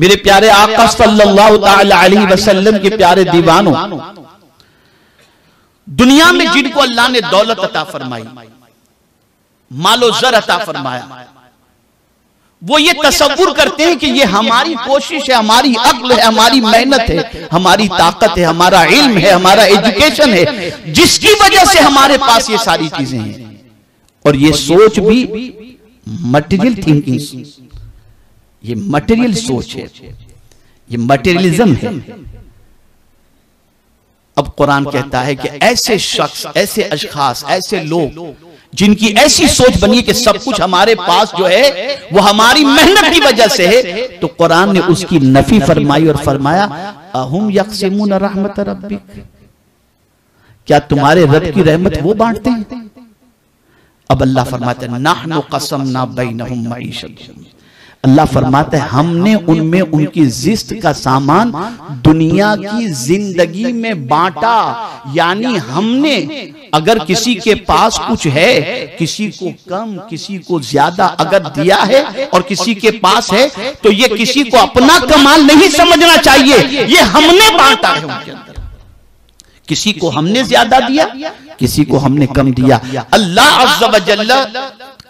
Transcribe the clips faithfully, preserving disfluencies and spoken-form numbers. मेरे प्यारे आका सल्लल्लाहु तआला अलैहि वसल्लम के प्यारे दीवानों, दुनिया में जिनको अल्लाह ने दौलत अता फरमाई, मालो जर अता फरमाया, वो ये तसव्वुर करते हैं कि ये हमारी कोशिश है, हमारी अक्ल है, हमारी मेहनत है, हमारी ताकत है, हमारा इल्म है, हमारा एजुकेशन है, जिसकी वजह से हमारे पास ये सारी चीजें हैं। और ये सोच भी मटेरियल थिंकिंग, ये मटेरियल सोच है, ये मटेरियलिज्म है। अब कुरान कहता है कि ऐसे शख्स, ऐसे अशखास, ऐसे लोग जिनकी ऐसी सोच बनी है कि सब कुछ हमारे पास जो है वो हमारी मेहनत की वजह से है, तो कुरान ने उसकी नफी फरमाई और फरमाया अहुम यक़सिमून रहमत रब्बिक, क्या तुम्हारे रब की रहमत वो बांटते हैं? अब अल्लाह फरमाते हैं नहनु कसमना बैनहुम मईशतहुम, अल्लाह फरमाता है हमने उनमें उनकी जिस्त का सामान दुनिया की जिंदगी में बांटा। यानी हमने अगर किसी के पास कुछ है, किसी को कम किसी को ज्यादा अगर दिया है और किसी के पास है, तो ये किसी को अपना कमाल नहीं समझना चाहिए, ये हमने बांटा है उनके अंदर। किसी को हमने ज्यादा दिया, किसी को हमने कम दिया। अल्लाह अज़्ज़ा व जल्ला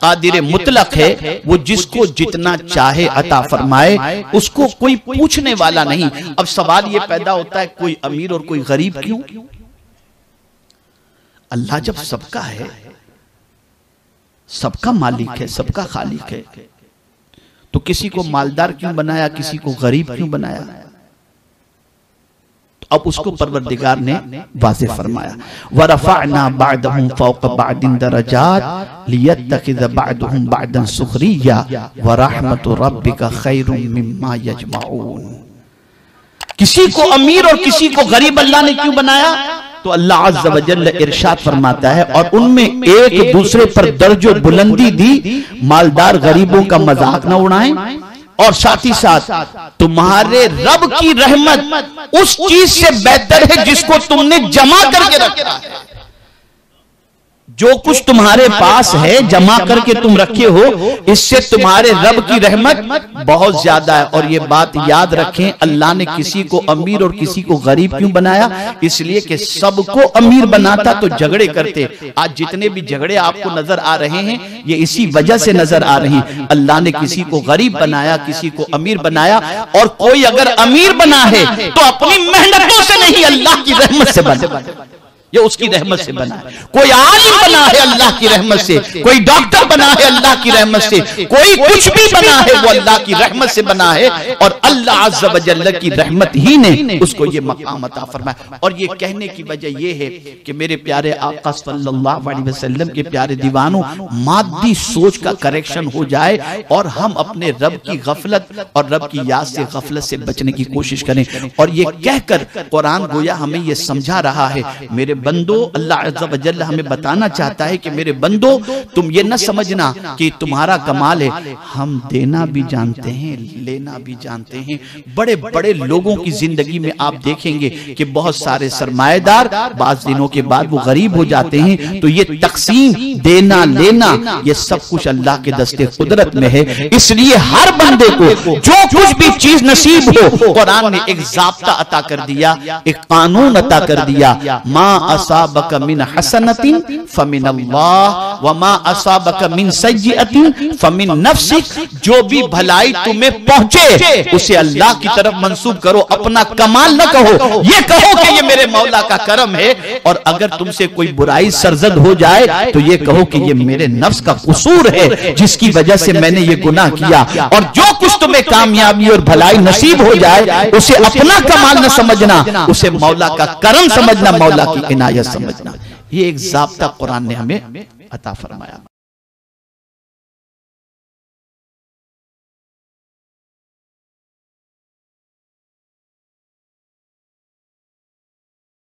कादिर मुतलक है, वो जिसको जितना चाहे अता फरमाए, उसको कोई पूछने वाला नहीं। अब सवाल ये पैदा होता है कोई अमीर और कोई गरीब क्यों? अल्लाह जब सबका है, सबका मालिक है, सबका खालिक है, तो किसी को मालदार क्यों बनाया, किसी को गरीब क्यों बनाया? अब उसको परवरदिगार ने वाज़े फरमाया वरफ़अना बअदहुम फ़ौक़ बअदिन दरजात लियत्तखिज़ बअदहुम बअदन सुख़रिया वरहमतु रब्बिका ख़ैरुम मिम्मा यजमाऊन। किसी को अमीर और किसी को गरीब अल्लाह ने क्यों बनाया? तो अल्लाह अज़्ज़ा व जल्ल इरशाद फरमाता है और उनमें एक दूसरे पर दर्जो बुलंदी दी, मालदार गरीबों का मजाक न उड़ाएं और साथ ही साथ तुम्हारे रब की रहमत उस चीज से बेहतर है जिसको तुमने जमा करके रखा है। जो कुछ तुम्हारे पास है जमा करके तुम रखे हो, इससे तुम्हारे रब की रहमत बहुत ज्यादा है। और ये बात याद रखें, अल्लाह ने किसी को अमीर और किसी को गरीब क्यों बनाया? इसलिए कि सबको अमीर बनाता तो झगड़े करते। आज जितने भी झगड़े आपको नजर आ रहे हैं ये इसी वजह से नजर आ रहे हैं। अल्लाह ने किसी को गरीब बनाया, किसी को अमीर बनाया, और कोई अगर अमीर बना है तो अपनी मेहनतों से नहीं, अल्लाह की रहमत से बना, ये उसकी रहमत से बना है। कोई आलिम बना है अल्लाह की रहमत से, कोई डॉक्टर बना है अल्लाह की रहमत से, कोई कुछ भी बना है वो अल्लाह की रहमत से बना है। और अल्लाह अज़्ज़ा व जल्ल की रहमत ही ने उसको ये मकाम अता फरमाया। और ये कहने की वजह ये है कि मेरे प्यारे आका सल्लल्लाहु अलैहि वसल्लम के प्यारे दीवानों, मादी सोच का करेक्शन हो जाए और हम अपने रब की गफलत और रब की याद से गफलत से बचने की कोशिश करें। और ये कहकर कुरान गोया हमें ये समझा रहा है मेरे बंदो, अल्लाह अज़्ज़ा व जल्ल हमें बताना चाहता है कि मेरे बंदो तुम ये न समझना कि तुम्हारा कमाल है। हम देना भी जानते हैं, लेना भी जानते हैं। बड़े बड़े लोगों की जिंदगी में आप देखेंगे कि बहुत सारे सरमाएदार बाज दिनों के बाद वो गरीब हो जाते हैं। तो ये तकसीम, देना लेना, ये सब कुछ अल्लाह के दस्ते कुदरत में है। इसलिए हर बंदे को जो कुछ भी चीज नसीब हो, कुरान ने एक ज़ाब्ता अता कर दिया, एक कानून अता कर दिया। माँ असाबक मिन हसनतिन फमिन अल्लाह व मा असाबक मिन सय्यतिन फमिन नफ्सिक, जो भी भलाई तुम्हें पहुंचे उसे अल्लाह की तरफ मंसूब करो, अपना कमाल न कहो, ये कहो कि ये मेरे मौला का करम है। और अगर तुमसे कोई बुराई सरजद हो जाए तो ये कहो कि ये मेरे नफ्स का कसूर है जिसकी वजह से मैंने ये गुनाह किया। और जो कुछ तुम्हें कामयाबी और भलाई नसीब हो जाए उसे अपना कमाल न समझना, उसे मौला का करम समझना, मौला की इनायत समझना। ये एक ज़ाब्ता कुरान ने हमें अता फरमाया।